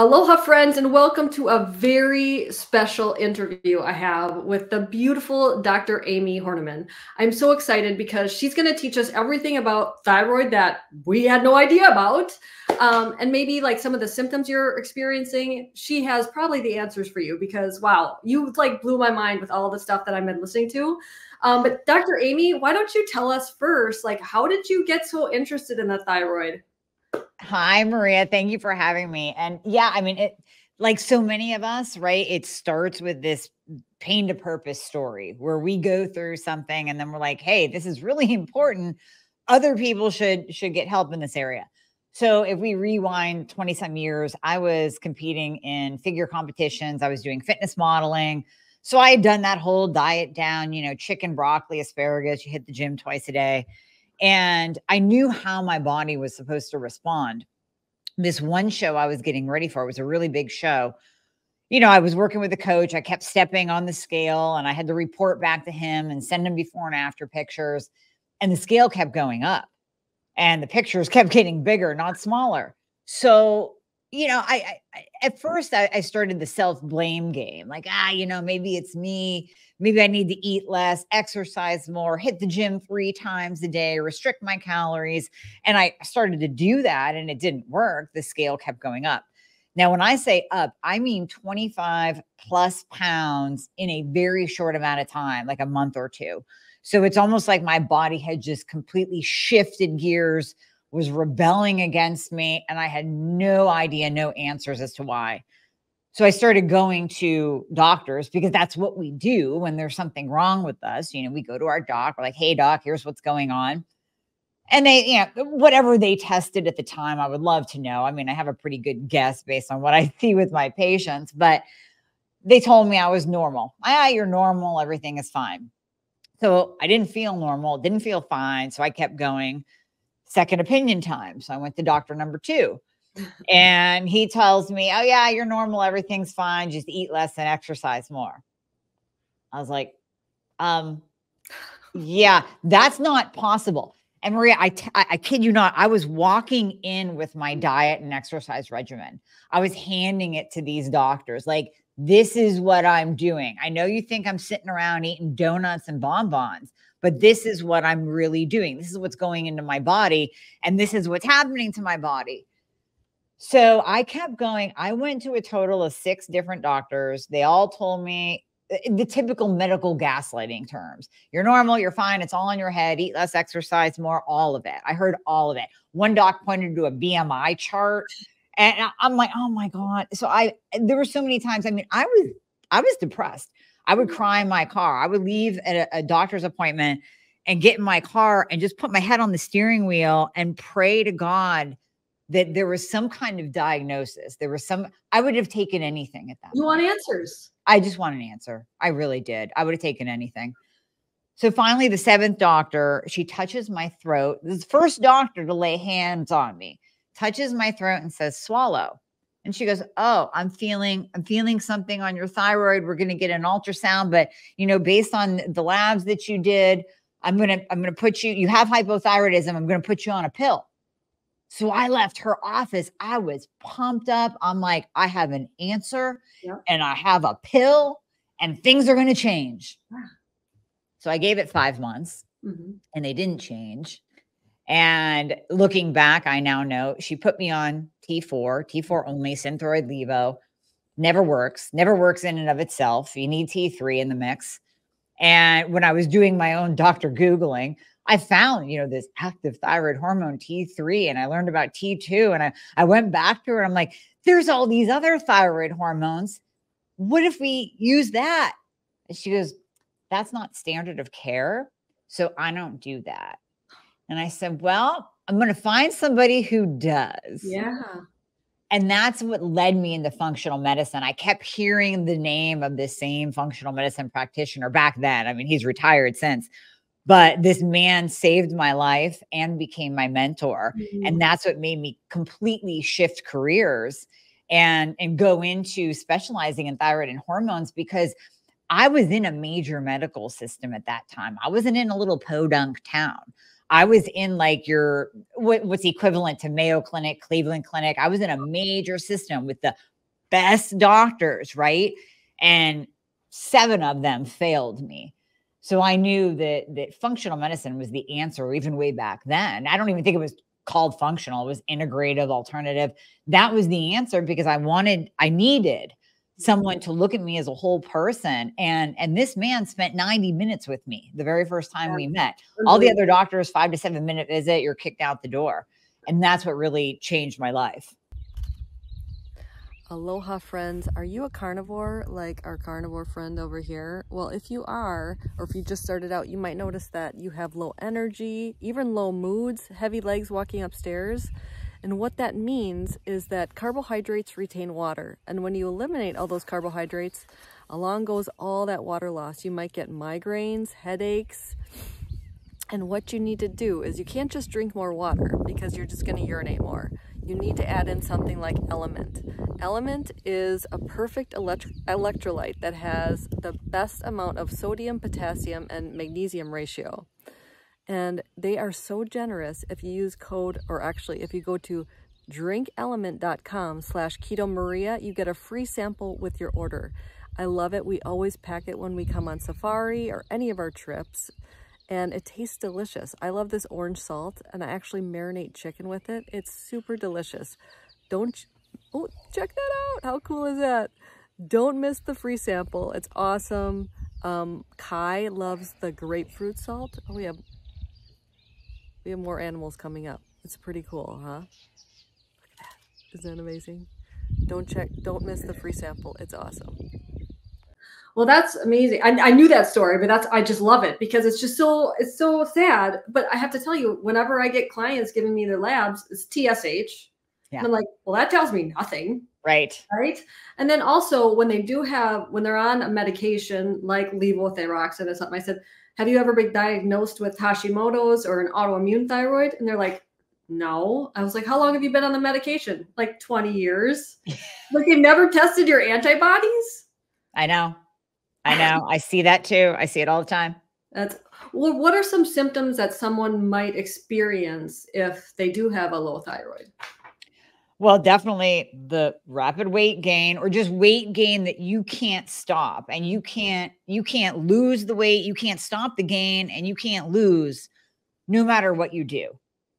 Aloha, friends, and welcome to a very special interview I have with the beautiful Dr. Amy Hornaman. I'm so excited because she's going to teach us everything about thyroid that we had no idea about, and maybe like some of the symptoms you're experiencing. She has probably the answers for you because, wow, you like blew my mind with all the stuff that I've been listening to. But Dr. Amy, why don't you tell us first, like, how did you get so interested in the thyroid? Hi, Maria. Thank you for having me. And yeah, I mean, like so many of us, right? It starts with this pain to purpose story where we go through something and then we're like, hey, this is really important. Other people should get help in this area. So if we rewind 20 some years, I was competing in figure competitions. I was doing fitness modeling. So I had done that whole diet down, you know, chicken, broccoli, asparagus. You hit the gym twice a day. And I knew how my body was supposed to respond. This one show I was getting ready for, it was a really big show. You know, I was working with a coach. I kept stepping on the scale and I had to report back to him and send him before and after pictures. And the scale kept going up and the pictures kept getting bigger, not smaller. So, you know, at first I started the self-blame game. Like, you know, maybe it's me. Maybe I need to eat less, exercise more, hit the gym 3 times a day, restrict my calories. And I started to do that and it didn't work. The scale kept going up. Now, when I say up, I mean 25 plus pounds in a very short amount of time, like a month or two. So it's almost like my body had just completely shifted gears, was rebelling against me, and I had no idea, no answers as to why. So I started going to doctors because that's what we do when there's something wrong with us. You know, we go to our doc, we're like, hey, doc, here's what's going on. And they, you know, whatever they tested at the time, I would love to know. I mean, I have a pretty good guess based on what I see with my patients, but they told me I was normal. You're normal. Everything is fine. So I didn't feel normal, didn't feel fine. So I kept going. Second opinion time. So I went to doctor number 2 and he tells me, oh yeah, you're normal. Everything's fine. Just eat less and exercise more. I was like, yeah, that's not possible. And Maria, I kid you not, I was walking in with my diet and exercise regimen. I was handing it to these doctors. Like, this is what I'm doing. I know you think I'm sitting around eating donuts and bonbons, but this is what I'm really doing. This is what's going into my body. And this is what's happening to my body. So I kept going. I went to a total of 6 different doctors. They all told me the typical medical gaslighting terms. You're normal. You're fine. It's all in your head. Eat less, exercise more, all of it. I heard all of it. One doc pointed to a BMI chart. And I'm like, oh my God. So there were so many times. I mean, I was depressed. I would cry in my car. I would leave at a doctor's appointment and get in my car and just put my head on the steering wheel and pray to God that there was some kind of diagnosis. There was some, I would have taken anything at that point. You want answers. I just want an answer. I really did. I would have taken anything. So finally, the 7th doctor, she touches my throat. This is the first doctor to lay hands on me, touches my throat and says, swallow. And she goes, oh, I'm feeling something on your thyroid. We're going to get an ultrasound, but you know, based on the labs that you did, I'm going to put you have hypothyroidism. I'm going to put you on a pill. So I left her office. I was pumped up. I'm like, I have an answer and I have a pill and things are going to change. So I gave it 5 months and they didn't change. And looking back, I now know she put me on T4, T4 only, Synthroid, Levo. Never works in and of itself. You need T3 in the mix. And when I was doing my own doctor Googling, I found, you know, this active thyroid hormone T3, and I learned about T2. And I went back to her and I'm like, there's all these other thyroid hormones. What if we use that? And she goes, that's not standard of care. So I don't do that. And I said, well, I'm going to find somebody who does. Yeah. And that's what led me into functional medicine. I kept hearing the name of this same functional medicine practitioner back then. I mean, he's retired since, but this man saved my life and became my mentor. And that's what made me completely shift careers and go into specializing in thyroid and hormones, because I was in a major medical system at that time. I wasn't in a little podunk town. I was in like your, what's equivalent to Mayo Clinic, Cleveland Clinic. I was in a major system with the best doctors, right? And 7 of them failed me. So I knew that, functional medicine was the answer even way back then. I don't even think it was called functional. It was integrative, alternative. That was the answer because I needed someone to look at me as a whole person. And this man spent 90 minutes with me the very first time we met. All the other doctors, 5- to 7-minute visit, you're kicked out the door. And that's what really changed my life. Aloha friends, are you a carnivore like our carnivore friend over here? Well, if you are, or if you just started out, you might notice that you have low energy, even low moods, heavy legs walking upstairs. And what that means is that carbohydrates retain water. And when you eliminate all those carbohydrates, along goes all that water loss. You might get migraines, headaches. And what you need to do is you can't just drink more water because you're just going to urinate more. You need to add in something like Element. Element is a perfect electrolyte that has the best amount of sodium, potassium, and magnesium ratio. And they are so generous if you use code, or actually if you go to drinkelement.com/KetoMaria, you get a free sample with your order. I love it. We always pack it when we come on safari or any of our trips. And it tastes delicious. I love this orange salt, and I actually marinate chicken with it. It's super delicious. Oh, check that out. How cool is that? Don't miss the free sample. It's awesome. Kai loves the grapefruit salt. Oh, we have more animals coming up. It's pretty cool, huh? Look at that. Isn't that amazing? Don't miss the free sample. It's awesome. Well, that's amazing. I knew that story, but I just love it because it's just so, it's so sad. But I have to tell you, whenever I get clients giving me their labs, it's TSH. Yeah. And I'm like, well, that tells me nothing. Right. Right. And then also when they do have, when they're on a medication like levothyroxine or something, I said, have you ever been diagnosed with Hashimoto's or an autoimmune thyroid? And they're like, no. I was like, how long have you been on the medication? Like 20 years. Like you've never tested your antibodies? I know. I know. I see that too. I see it all the time. Well, what are some symptoms that someone might experience if they do have a low thyroid? Well, definitely the rapid weight gain, or just weight gain that you can't stop, and you can't lose the weight. You can't stop the gain, and you can't lose no matter what you do.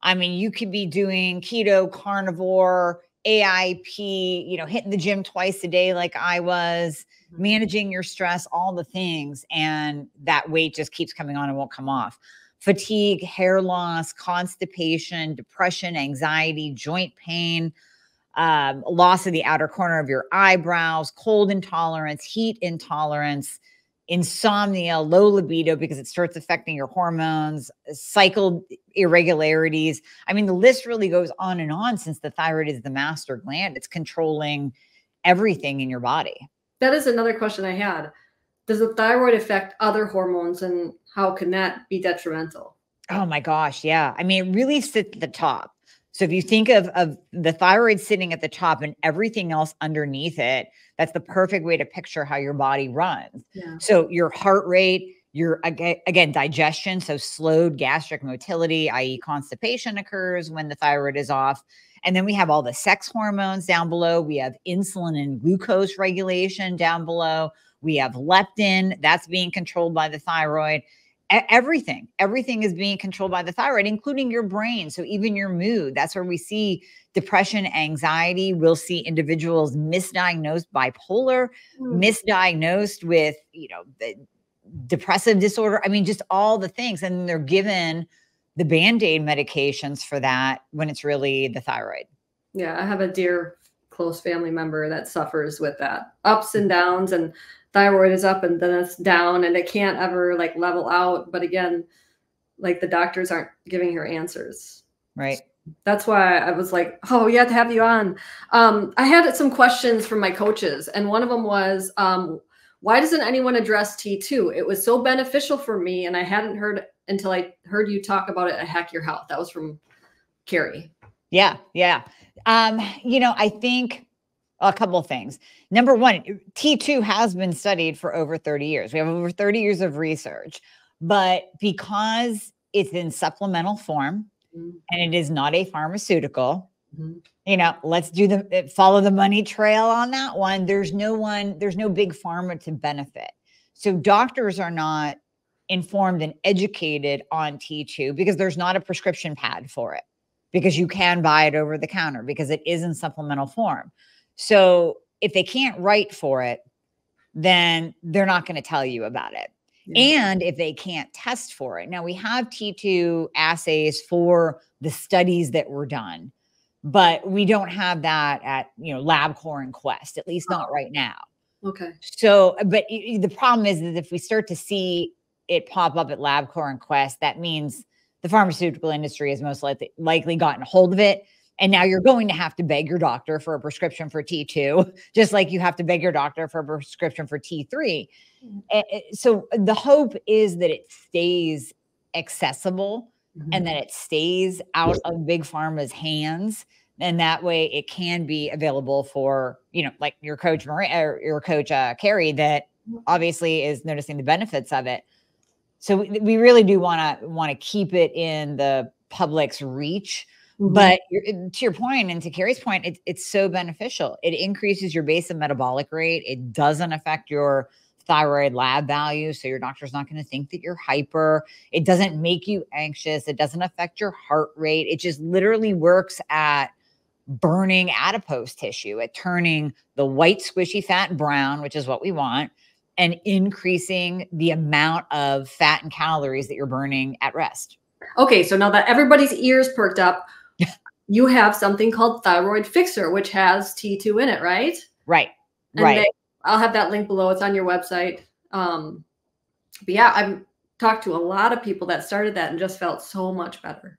I mean, you could be doing keto, carnivore, AIP, you know, hitting the gym twice a day like I was, managing your stress, all the things, and that weight just keeps coming on and won't come off. Fatigue, hair loss, constipation, depression, anxiety, joint pain, loss of the outer corner of your eyebrows, cold intolerance, heat intolerance, insomnia, low libido because it starts affecting your hormones, cycle irregularities. I mean, the list really goes on and on since the thyroid is the master gland. It's controlling everything in your body. That is another question I had. Does the thyroid affect other hormones, and how can that be detrimental? Oh my gosh. Yeah. I mean, it really sits at the top. So if you think of the thyroid sitting at the top and everything else underneath it, that's the perfect way to picture how your body runs. Yeah. So your heart rate, your, again, digestion. So slowed gastric motility, i.e. constipation, occurs when the thyroid is off. And then we have all the sex hormones down below. We have insulin and glucose regulation down below. We have leptin that's being controlled by the thyroid. Everything is being controlled by the thyroid, including your brain. So even your mood, that's where we see depression, anxiety. We'll see individuals misdiagnosed bipolar, misdiagnosed with, you know, the depressive disorder. I mean, just all the things. And they're given the Band-Aid medications for that when it's really the thyroid. Yeah. I have a dear close family member that suffers with that, ups and downs, and thyroid is up and then it's down, and it can't ever like level out. But again, like the doctors aren't giving her answers. Right. So that's why I was like, oh, yeah, to have you on. I had some questions from my coaches, and one of them was, why doesn't anyone address T2? It was so beneficial for me, and I hadn't heard until I heard you talk about it at Hack Your Health. That was from Carrie. Yeah. Yeah. You know, I think a couple of things. Number one, T2 has been studied for over 30 years. We have over 30 years of research, but because It's in supplemental form, mm-hmm. and it is not a pharmaceutical. Mm-hmm. You know, let's do the follow the money trail on that one. There's no big pharma to benefit. So doctors are not informed and educated on T2 because there's not a prescription pad for it, because you can buy it over the counter because it is in supplemental form. So if they can't write for it, then they're not going to tell you about it. Yeah. And if they can't test for it. Now we have T2 assays for the studies that were done, but we don't have that at, you know, LabCorp and Quest, at least not right now. Okay. So, but the problem is that if we start to see it pop up at LabCorp and Quest, that means the pharmaceutical industry has most likely gotten a hold of it. And now you're going to have to beg your doctor for a prescription for T2, just like you have to beg your doctor for a prescription for T3. So the hope is that it stays accessible, mm-hmm. and that it stays out of big pharma's hands. And that way it can be available for, you know, like your coach, Maria, or your coach, Carrie, that obviously is noticing the benefits of it. So we really do want to keep it in the public's reach. Mm-hmm. But to your point and to Carrie's point, it's so beneficial. It increases your base and metabolic rate. It doesn't affect your thyroid lab value. So your doctor's not going to think that you're hyper. It doesn't make you anxious. It doesn't affect your heart rate. It just literally works at burning adipose tissue, at turning the white squishy fat brown, which is what we want, and increasing the amount of fat and calories that you're burning at rest. Okay. So now that everybody's ears perked up, you have something called Thyroid Fixer, which has T2 in it, right? Right. And right. I'll have that link below. It's on your website. But yeah, I've talked to a lot of people that started that and just felt so much better.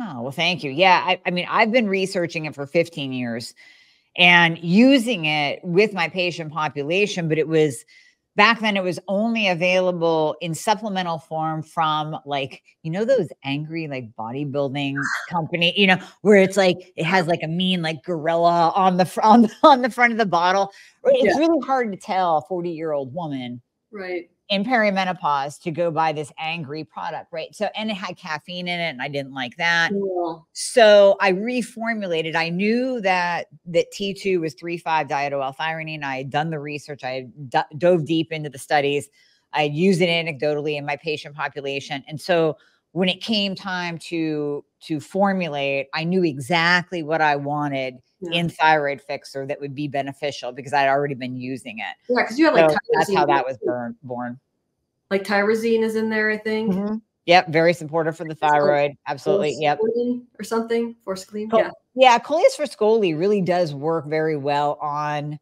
Oh, well, thank you. Yeah. I mean, I've been researching it for 15 years and using it with my patient population, but it was, back then it was only available in supplemental form from, like, you know, those angry, like, bodybuilding company, you know, where it's like, it has like a mean, like, gorilla on the front of the bottle. It's really hard to tell a 40-year-old woman right in perimenopause to go buy this angry product. Right. So, and it had caffeine in it and I didn't like that. Cool. So I reformulated. I knew that T2 was 3,5 diethyl-L-thymine. I had done the research. I had dove deep into the studies. I used it anecdotally in my patient population. And so when it came time to formulate, I knew exactly what I wanted in Thyroid Fixer that would be beneficial because I'd already been using it. Yeah, because you had, like, so that's how that was born. Like tyrosine is in there, I think. Mm-hmm. Yep, very supportive for the thyroid. Absolutely. Yep. Or something, forskolene. Yeah. Yeah, Coleus Friscoli really does work very well on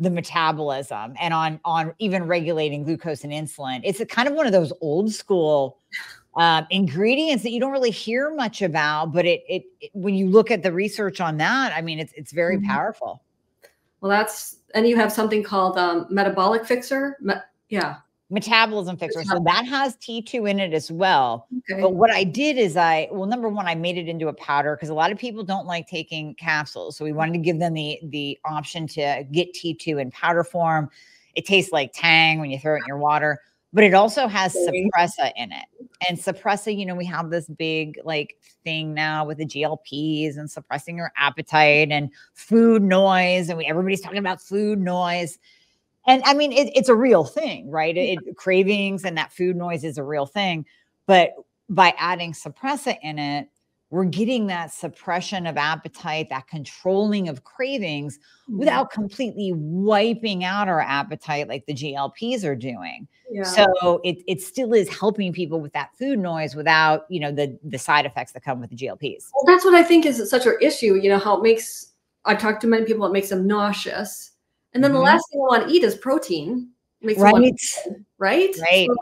the metabolism and on even regulating glucose and insulin. It's kind of one of those old school ingredients that you don't really hear much about, but it when you look at the research on that, I mean, it's very mm-hmm. powerful. Well, and you have something called Metabolic Fixer. Metabolism Fixer. So that has T2 in it as well. Okay. But what I did is well, number one, I made it into a powder because a lot of people don't like taking capsules. So we wanted to give them the option to get T2 in powder form. It tastes like Tang when you throw it in your water. But it also has Suppressa in it. And Suppressa, you know, we have this big, like, thing now with the GLPs and suppressing your appetite and food noise. And everybody's talking about food noise. And I mean, it's a real thing, right? Cravings and that food noise is a real thing. But by adding Suppressa in it, we're getting that suppression of appetite, that controlling of cravings without completely wiping out our appetite like the GLPs are doing. Yeah. So it still is helping people with that food noise without, you know, the side effects that come with the GLPs. Well, that's what I think is such an issue. You know, how it makes, I've talked to many people, it makes them nauseous. And then the last thing I want to eat is protein. It makes them nauseous, right? Right. So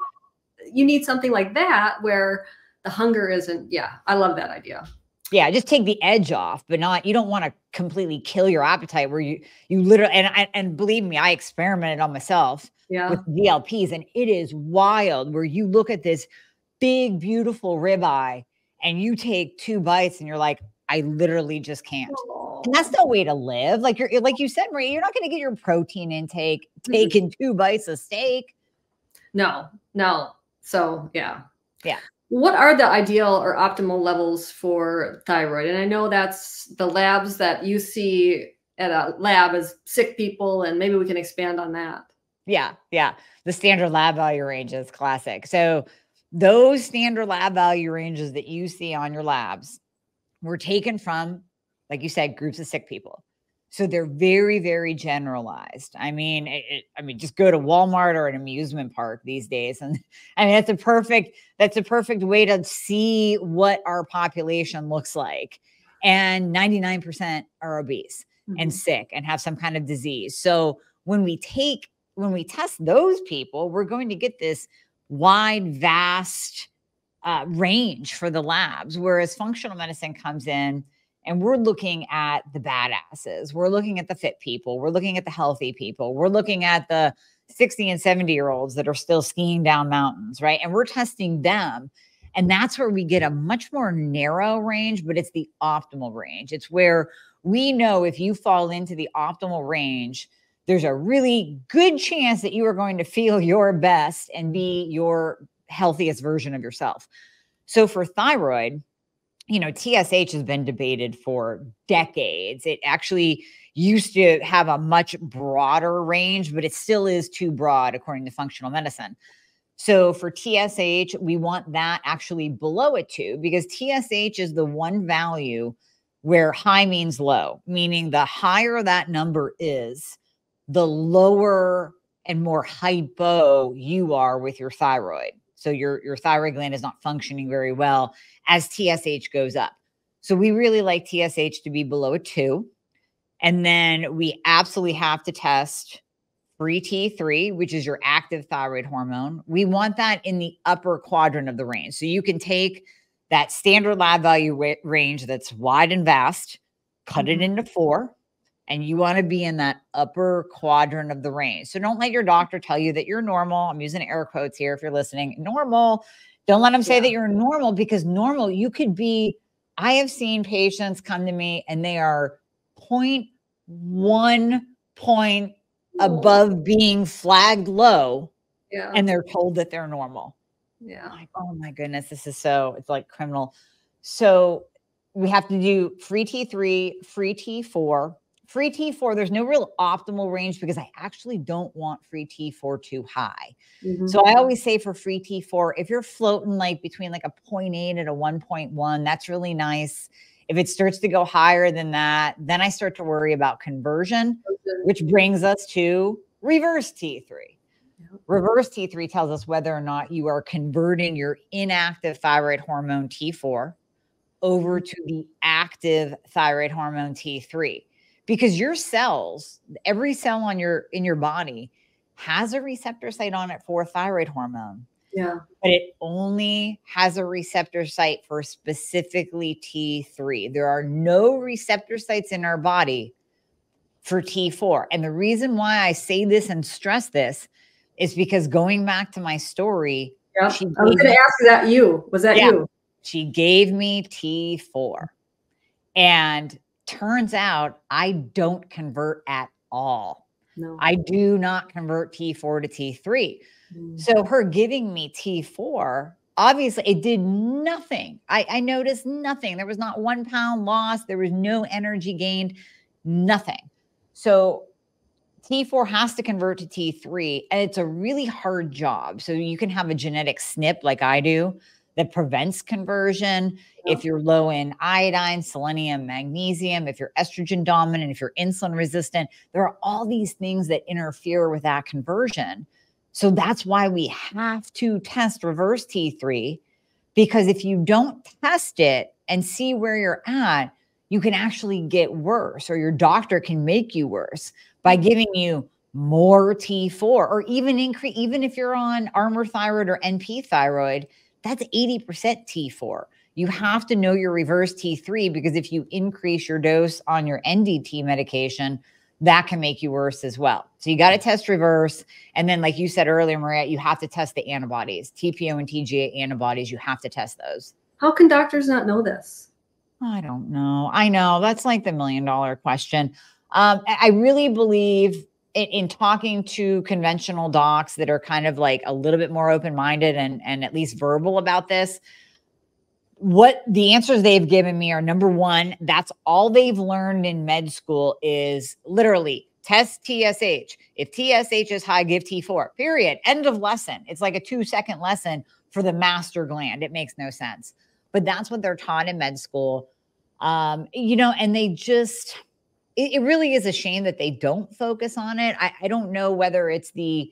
you need something like that where the hunger isn't. Yeah. I love that idea. Yeah. Just take the edge off, but you don't want to completely kill your appetite where you literally, and believe me, I experimented on myself with GLPs, and it is wild where you look at this big, beautiful ribeye and you take two bites and you're like, I literally just can't. Oh. And that's no way to live. Like like you said, Maria, you're not going to get your protein intake taking two bites of steak. No, no. So yeah. Yeah. What are the ideal or optimal levels for thyroid? And I know that's the labs that you see at a lab as sick people, and maybe we can expand on that. Yeah, yeah. The standard lab value range is classic. So those standard lab value ranges that you see on your labs were taken from, like you said, groups of sick people. So they're very, very generalized. I mean, just go to Walmart or an amusement park these days. And I mean, that's a perfect way to see what our population looks like. And 99% are obese mm-hmm. and sick and have some kind of disease. So when we test those people, we're going to get this wide, vast range for the labs. Whereas functional medicine comes in, and we're looking at the badasses. We're looking at the fit people. We're looking at the healthy people. We're looking at the 60 and 70-year-olds that are still skiing down mountains, right? And we're testing them. And that's where we get a much more narrow range, but it's the optimal range. It's where we know if you fall into the optimal range, there's a really good chance that you are going to feel your best and be your healthiest version of yourself. So for thyroid, you know, TSH has been debated for decades. It actually used to have a much broader range, but it still is too broad according to functional medicine. So for TSH, we want that actually below a 2, because TSH is the one value where high means low, meaning the higher that number is, the lower and more hypo you are with your thyroid. So your thyroid gland is not functioning very well as TSH goes up. So we really like TSH to be below a 2. And then we absolutely have to test free T3, which is your active thyroid hormone. We want that in the upper quadrant of the range. So you can take that standard lab value range that's wide and vast, cut it into 4, and you want to be in that upper quadrant of the range. So don't let your doctor tell you that you're normal. I'm using air quotes here if you're listening. Normal. Don't let them say that you're normal, because normal, you could be, I have seen patients come to me and they are 0.1 point above being flagged low and they're told that they're normal. Yeah. Like, oh my goodness, this is so, it's like criminal. So we have to do free T3, free T4. Free T4, there's no real optimal range because I actually don't want free T4 too high. Mm-hmm. So I always say for free T4, if you're floating like between like a 0.8 and a 1.1, that's really nice. If it starts to go higher than that, then I start to worry about conversion, which brings us to reverse T3. Yep. Reverse T3 tells us whether or not you are converting your inactive thyroid hormone T4 over to the active thyroid hormone T3. Because your cells, every cell on in your body has a receptor site on it for thyroid hormone. Yeah. But it only has a receptor site for specifically T3. There are no receptor sites in our body for T4. And the reason why I say this and stress this is because, going back to my story. Yeah. I was going to ask that you. Was that you? She gave me T4. And turns out I don't convert at all. No. I do not convert T4 to T3. Mm. So her giving me T4, obviously it did nothing. I noticed nothing. There was not 1 pound lost. There was no energy gained, nothing. So T4 has to convert to T3, and it's a really hard job. So you can have a genetic SNP like I do that prevents conversion. Yeah. If you're low in iodine, selenium, magnesium, if you're estrogen dominant, if you're insulin resistant, there are all these things that interfere with that conversion. So that's why we have to test reverse T3, because if you don't test it and see where you're at, you can actually get worse, or your doctor can make you worse by giving you more T4, or even if you're on Armour thyroid or NP thyroid, that's 80% T4. You have to know your reverse T3, because if you increase your dose on your NDT medication, that can make you worse as well. So you got to test reverse. And then, like you said earlier, Maria, you have to test the antibodies, TPO and TGA antibodies. You have to test those. How can doctors not know this? I don't know. I know. That's like the million-dollar question. I really believe in talking to conventional docs that are kind of like a little bit more open-minded and at least verbal about this, what the answers they've given me are, number one, that's all they've learned in med school is literally test TSH. If TSH is high, give T4, period. End of lesson. It's like a 2-second lesson for the master gland. It makes no sense. But that's what they're taught in med school. You know, and they just... It really is a shame that they don't focus on it. I don't know whether it's the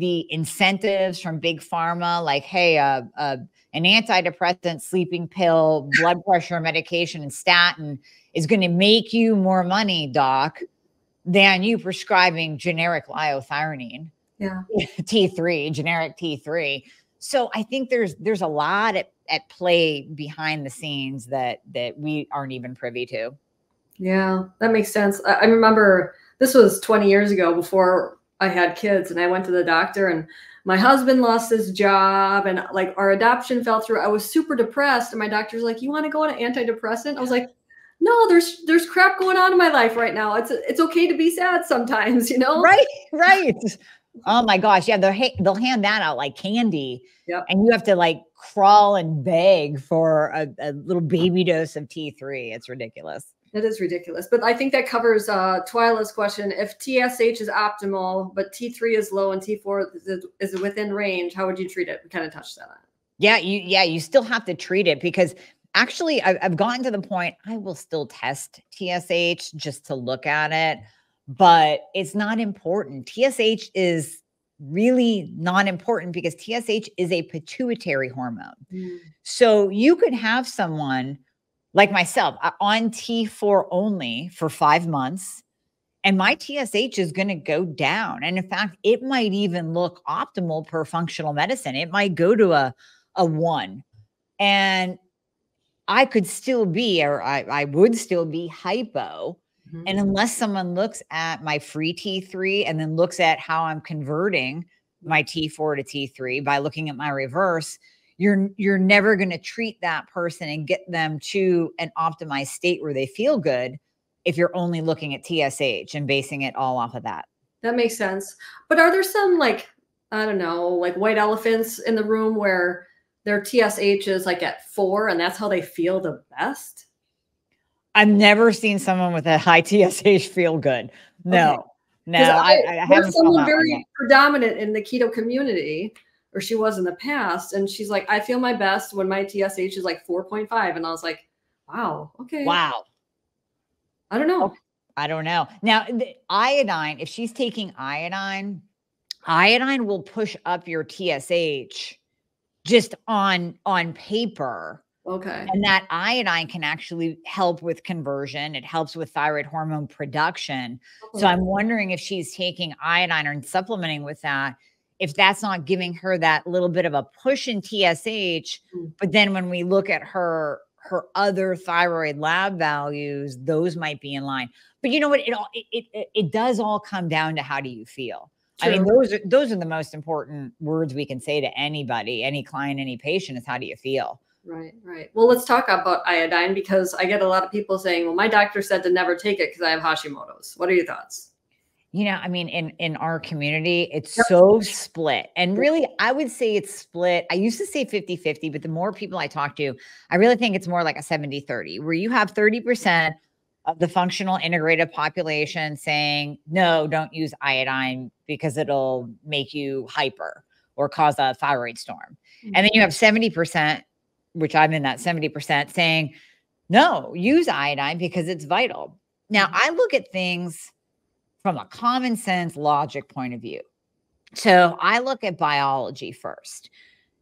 incentives from big pharma, like, hey, an antidepressant, sleeping pill, blood pressure medication, and statin is going to make you more money, doc, than you prescribing generic liothyronine, yeah, T3, generic T3. So I think there's a lot at play behind the scenes that we aren't even privy to. Yeah, that makes sense. I remember this was 20 years ago before I had kids, and I went to the doctor and my husband lost his job and like our adoption fell through. I was super depressed and my doctor's like, you want to go on an antidepressant? I was like, no, there's crap going on in my life right now. It's okay to be sad sometimes, you know? Right, right. Oh my gosh. Yeah. They'll hand that out like candy. Yep. And you have to like crawl and beg for a little baby dose of T3. It's ridiculous. That is ridiculous. But I think that covers Twyla's question. If TSH is optimal, but T3 is low and T4 is within range, how would you treat it? We kind of touched on it. Yeah, you still have to treat it because actually I've gotten to the point I will still test TSH just to look at it, but it's not important. TSH is really not important because TSH is a pituitary hormone. Mm. So you could have someone like myself on T4 only for 5 months, and my TSH is going to go down. And in fact, it might even look optimal per functional medicine. It might go to a 1. And I could still be, or I would still be hypo. Mm-hmm. And unless someone looks at my free T3 and then looks at how I'm converting my T4 to T3 by looking at my reverse, you're never going to treat that person and get them to an optimized state where they feel good if you're only looking at TSH and basing it all off of that. That makes sense. But are there some, like, I don't know, like white elephants in the room where their TSH is like at 4 and that's how they feel the best? I've never seen someone with a high TSH feel good. No, okay. No. I haven't. Someone very predominant in the keto community, or she was in the past, and she's like, I feel my best when my TSH is like 4.5. And I was like, wow, okay. Wow. I don't know. I don't know. Now, the iodine, if she's taking iodine will push up your TSH just on paper. Okay. And that iodine can actually help with conversion. It helps with thyroid hormone production. Okay. So I'm wondering if she's taking iodine or supplementing with that, if that's not giving her that little bit of a push in TSH. But then when we look at her other thyroid lab values, those might be in line. But you know what? It does all come down to how do you feel? True. I mean, those are the most important words we can say to anybody, any client, any patient, is how do you feel? Right, right. Well, let's talk about iodine, because I get a lot of people saying, well, my doctor said to never take it because I have Hashimoto's. What are your thoughts? You know, I mean, in our community, it's so split. And really, I would say it's split. I used to say 50-50, but the more people I talk to, I really think it's more like a 70-30, where you have 30% of the functional integrated population saying, no, don't use iodine because it'll make you hyper or cause a thyroid storm. Mm-hmm. And then you have 70%, which I'm in that 70%, saying, no, use iodine because it's vital. Now, I look at things from a common sense logic point of view. So I look at biology first.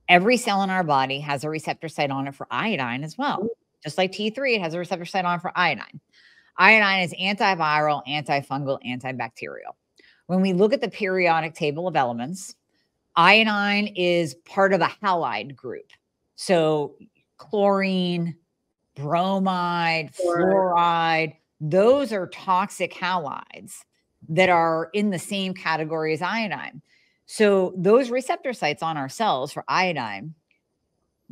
Every cell in our body has a receptor site on it for iodine as well. Just like T3, it has a receptor site on it for iodine. Iodine is antiviral, antifungal, antibacterial. When we look at the periodic table of elements, iodine is part of a halide group. So chlorine, bromide, fluoride, those are toxic halides that are in the same category as iodine. So those receptor sites on our cells for iodine,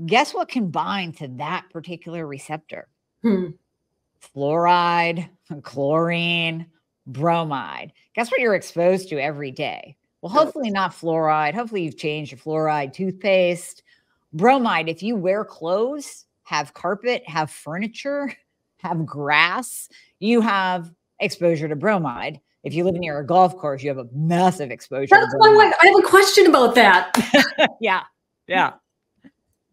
guess what can bind to that particular receptor? Fluoride, chlorine, bromide. Guess what you're exposed to every day? Well, hopefully not fluoride. Hopefully you've changed your fluoride toothpaste. Bromide, if you wear clothes, have carpet, have furniture, have grass, you have exposure to bromide. If you live near a golf course, you have a massive exposure. That's why I have a question about that. Yeah. Yeah.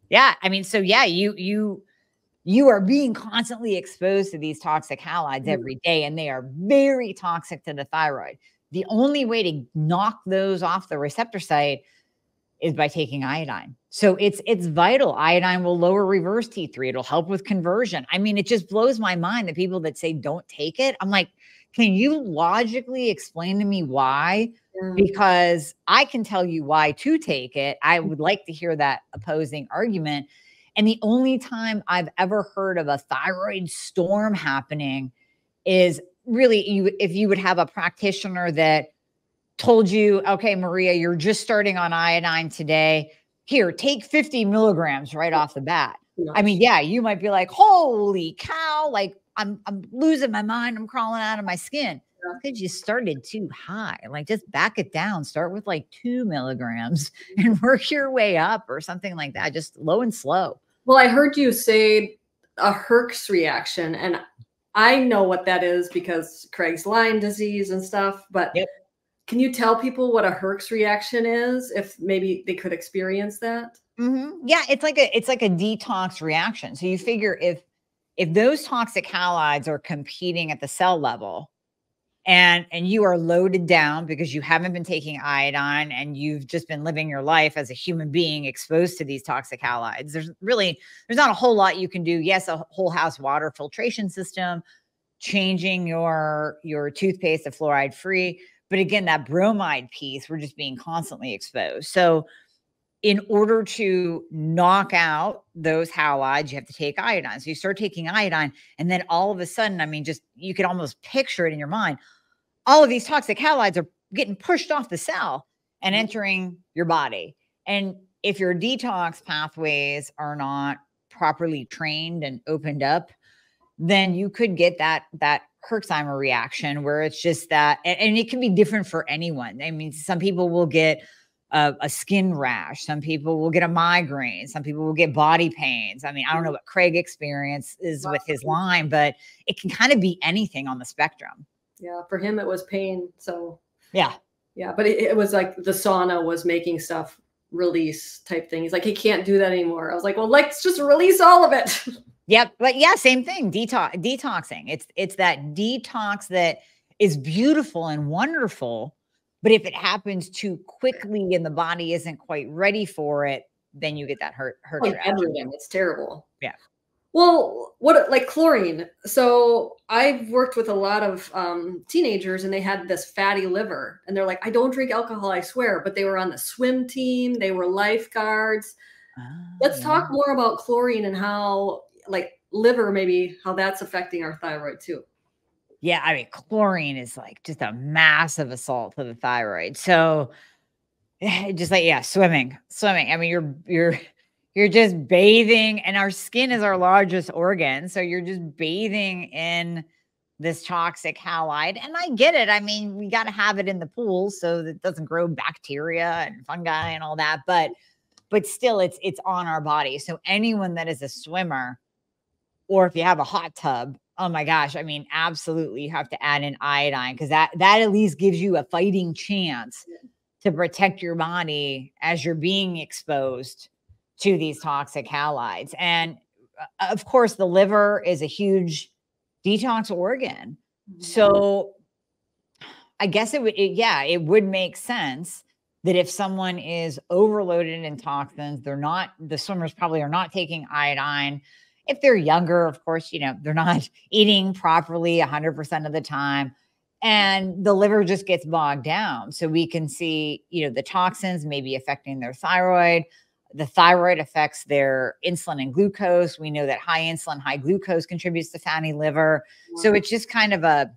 Yeah. I mean, so yeah, you are being constantly exposed to these toxic halides every day, and they are very toxic to the thyroid. The only way to knock those off the receptor site is by taking iodine. So it's vital. Iodine will lower reverse T3. It'll help with conversion. I mean, it just blows my mind, the people that say don't take it. I'm like, can you logically explain to me why? Because I can tell you why to take it. I would like to hear that opposing argument. And the only time I've ever heard of a thyroid storm happening is really if you would have a practitioner that told you, okay, Maria, you're just starting on iodine today. Here, take 50 milligrams right off the bat. I mean, yeah, you might be like, holy cow, like I'm losing my mind. I'm crawling out of my skin. Because you started too high. Like, just back it down. Start with like 2 milligrams and work your way up or something like that. Just low and slow. Well, I heard you say a Herx reaction, and I know what that is because Craig's Lyme disease and stuff. But can you tell people what a Herx reaction is, if maybe they could experience that? Yeah, it's like a detox reaction. So you figure if those toxic halides are competing at the cell level, and you are loaded down because you haven't been taking iodine and you've just been living your life as a human being exposed to these toxic halides, there's not a whole lot you can do. Yes, a whole house water filtration system, changing your toothpaste to fluoride free. But again, that bromide piece, we're just being constantly exposed. So in order to knock out those halides, you have to take iodine. So you start taking iodine, and then all of a sudden, I mean, just, you can almost picture it in your mind. All of these toxic halides are getting pushed off the cell and entering your body. And if your detox pathways are not properly trained and opened up, then you could get that Herxheimer reaction where it's just that, and it can be different for anyone. I mean, some people will get a skin rash. Some people will get a migraine. Some people will get body pains. I mean, I don't know what Craig experience is with his Lyme, but it can kind of be anything on the spectrum. Yeah. For him, it was pain. So yeah. Yeah. But it was like the sauna was making stuff release type thing. He's like, he can't do that anymore. I was like, well, let's just release all of it. Yep. But yeah, same thing. Detoxing. It's that detox that is beautiful and wonderful. But if it happens too quickly and the body isn't quite ready for it, then you get that hurt. Everything. It's terrible. Yeah. Well, what, like chlorine. So I've worked with a lot of teenagers, and they had this fatty liver, and they're like, I don't drink alcohol, I swear. But they were on the swim team. They were lifeguards. Let's talk more about chlorine and how, like, liver, maybe how that's affecting our thyroid too. Yeah, I mean, chlorine is like just a massive assault to the thyroid. So just like, yeah, swimming. I mean, you're just bathing, and our skin is our largest organ. So you're just bathing in this toxic halide. And I get it. I mean, we got to have it in the pool so that it doesn't grow bacteria and fungi and all that. But still, it's on our body. So anyone that is a swimmer, or if you have a hot tub, oh my gosh. I mean, absolutely. You have to add in iodine, because that at least gives you a fighting chance to protect your body as you're being exposed to these toxic halides. And of course, the liver is a huge detox organ. So I guess it would make sense that if someone is overloaded in toxins, the swimmers probably are not taking iodine. If they're younger, of course, you know, they're not eating properly 100% of the time, and the liver just gets bogged down. So we can see, you know, the toxins maybe affecting their thyroid. The thyroid affects their insulin and glucose. We know that high insulin, high glucose contributes to fatty liver. So it's just kind of a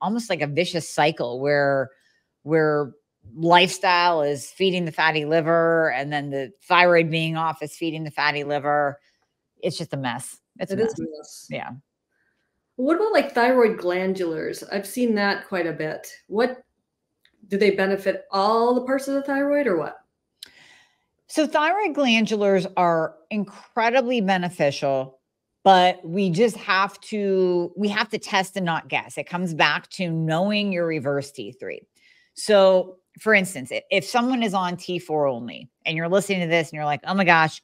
almost like a vicious cycle where lifestyle is feeding the fatty liver, and then the thyroid being off is feeding the fatty liver. It's just a mess. It's a mess. Yeah. What about like thyroid glandulars? I've seen that quite a bit. What do they benefit all the parts of the thyroid or what? So thyroid glandulars are incredibly beneficial, but we just have to, we have to test and not guess. It comes back to knowing your reverse T3. So for instance, if someone is on T4 only and you're listening to this and you're like, oh my gosh,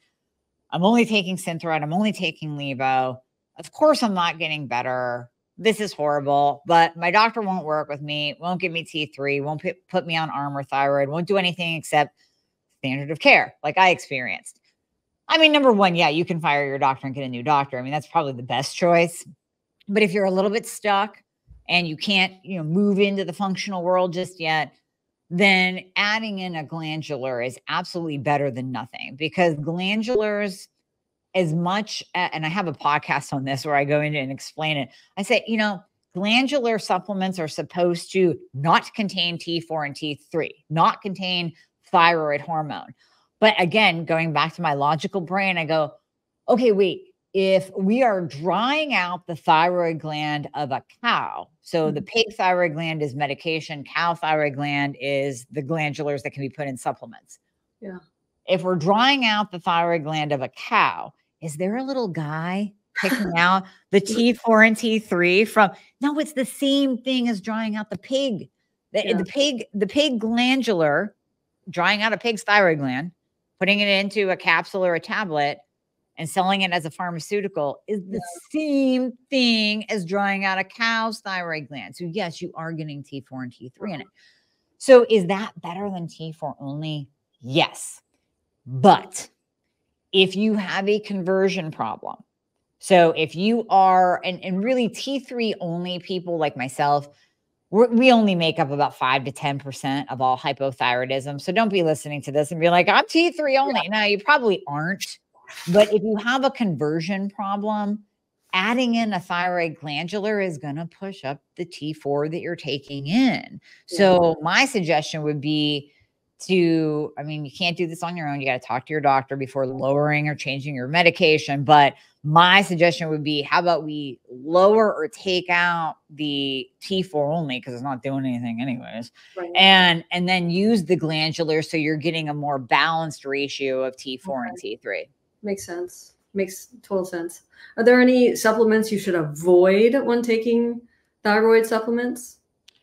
I'm only taking Synthroid, I'm only taking Levo. Of course, I'm not getting better. This is horrible, but my doctor won't work with me, won't give me T3, won't put me on Armour thyroid, won't do anything except standard of care like I experienced. I mean, number one, yeah, you can fire your doctor and get a new doctor. I mean, that's probably the best choice. But if you're a little bit stuck and you can't, you know, move into the functional world just yet, then adding in a glandular is absolutely better than nothing, because glandulars, as much, and I have a podcast on this where I go in and explain it. I say, you know, glandular supplements are supposed to not contain T4 and T3, not contain thyroid hormone. But again, going back to my logical brain, I go, okay, wait, if we are drying out the thyroid gland of a cow, so the pig thyroid gland is medication, cow thyroid gland is the glandulars that can be put in supplements. Yeah. If we're drying out the thyroid gland of a cow, is there a little guy picking out the T4 and T3 from? No, it's the same thing as drying out the pig. The pig glandular, drying out a pig's thyroid gland, putting it into a capsule or a tablet and selling it as a pharmaceutical is the same thing as drying out a cow's thyroid gland. So yes, you are getting T4 and T3 in it. So is that better than T4 only? Yes. But if you have a conversion problem, so if you are, and really T3 only people like myself, we only make up about 5 to 10% of all hypothyroidism. So don't be listening to this and be like, I'm T3 only. Yeah. No, you probably aren't. But if you have a conversion problem, adding in a thyroid glandular is going to push up the T4 that you're taking in. Yeah. So my suggestion would be to, I mean, you can't do this on your own. You got to talk to your doctor before lowering or changing your medication. But my suggestion would be, how about we lower or take out the T4 only, because it's not doing anything anyways. Right. And then use the glandular, so you're getting a more balanced ratio of T4 and T3. Makes sense. Makes total sense. Are there any supplements you should avoid when taking thyroid supplements?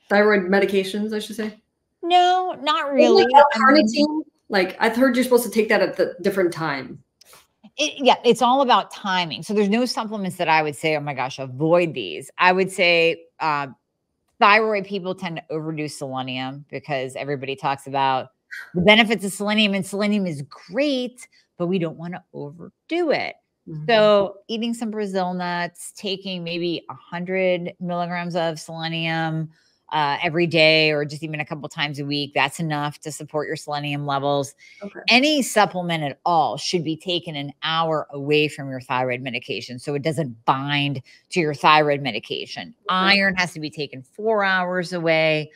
Thyroid medications, I should say. No, not really. Carnitine, like I've heard you're supposed to take that at the different time. Yeah, it's all about timing. So there's no supplements that I would say, oh my gosh, avoid these. I would say thyroid people tend to overdo selenium, because everybody talks about the benefits of selenium, and selenium is great, but we don't want to overdo it. Mm-hmm. So eating some Brazil nuts, taking maybe 100 milligrams of selenium every day, or just even a couple times a week, that's enough to support your selenium levels. Okay. Any supplement at all should be taken an hour away from your thyroid medication, so it doesn't bind to your thyroid medication. Okay. Iron has to be taken 4 hours away.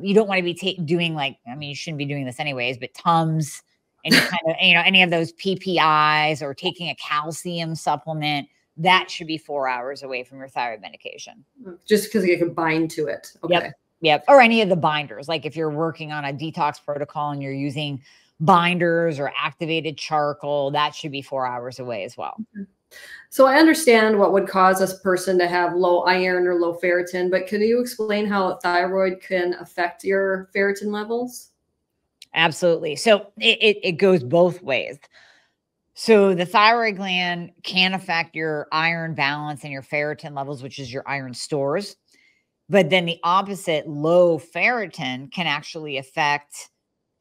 You don't want to be doing, like, I mean, you shouldn't be doing this anyways, but Tums, any kind of, you know, any of those PPIs, or taking a calcium supplement. That should be 4 hours away from your thyroid medication. Just because you can bind to it. Okay. Yep. Or any of the binders. Like if you're working on a detox protocol and you're using binders or activated charcoal, that should be 4 hours away as well. So I understand what would cause a person to have low iron or low ferritin, but can you explain how thyroid can affect your ferritin levels? Absolutely. So it goes both ways. So the thyroid gland can affect your iron balance and your ferritin levels, which is your iron stores. But then the opposite, low ferritin, can actually affect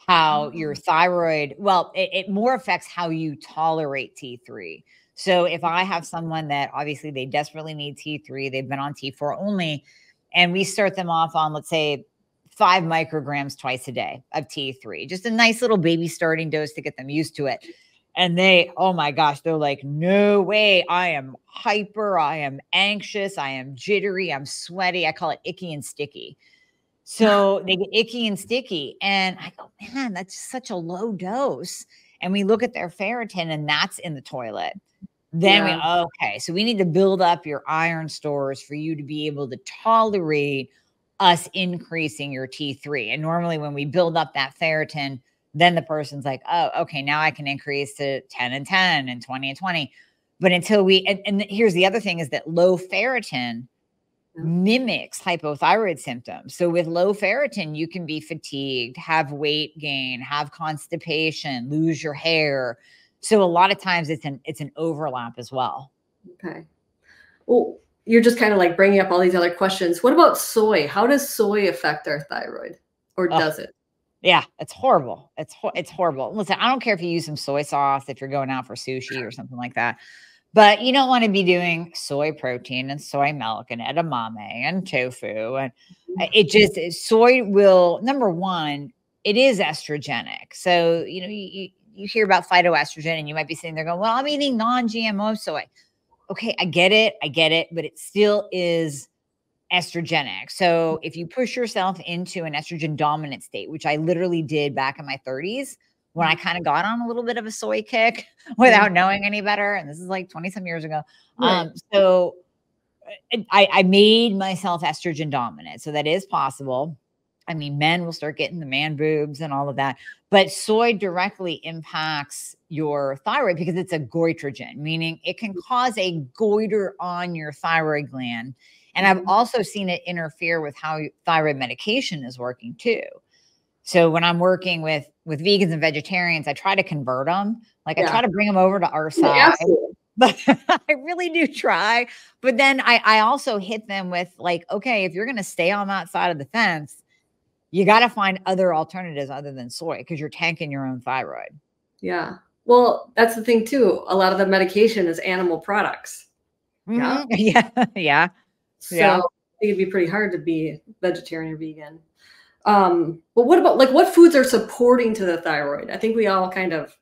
how your thyroid, well, it more affects how you tolerate T3. So if I have someone that obviously they desperately need T3, they've been on T4 only, and we start them off on, let's say, 5 micrograms twice a day of T3, just a nice little baby starting dose to get them used to it. And they, oh my gosh, they're like, no way. I am hyper. I am anxious. I am jittery. I'm sweaty. I call it icky and sticky. So they get icky and sticky. And I go, man, that's such a low dose. And we look at their ferritin and that's in the toilet. Then okay, so we need to build up your iron stores for you to be able to tolerate us increasing your T3. And normally when we build up that ferritin, then the person's like, oh, okay, now I can increase to 10 and 10 and 20 and 20. But until we, and here's the other thing is that low ferritin mimics hypothyroid symptoms. So with low ferritin, you can be fatigued, have weight gain, have constipation, lose your hair. So a lot of times it's an overlap as well. Okay. Well, you're just kind of like bringing up all these other questions. What about soy? How does soy affect our thyroid, or does it? Yeah, it's horrible. It's horrible. Listen, I don't care if you use some soy sauce, if you're going out for sushi or something like that, but you don't want to be doing soy protein and soy milk and edamame and tofu. And it just, soy will, number one, it is estrogenic. So, you know, you hear about phytoestrogen and you might be sitting there going, well, I'm eating non-GMO soy. Okay, I get it, but it still is estrogenic. So if you push yourself into an estrogen dominant state, which I literally did back in my 30s when I kind of got on a little bit of a soy kick without knowing any better. And this is like 20 some years ago. So I made myself estrogen dominant. So that is possible. I mean, men will start getting the man boobs and all of that, but soy directly impacts your thyroid because it's a goitrogen, meaning it can cause a goiter on your thyroid gland. And I've also seen it interfere with how thyroid medication is working too. So when I'm working with vegans and vegetarians, I try to convert them. Like I try to bring them over to our side, but I really do try. But then I also hit them with like, okay, if you're going to stay on that side of the fence, you got to find other alternatives other than soy because you're tanking your own thyroid. Yeah. Well, that's the thing too. A lot of the medication is animal products. Mm-hmm. Yeah. So I think it'd be pretty hard to be vegetarian or vegan. But what about like what foods are supporting to the thyroid? I think we all kind of,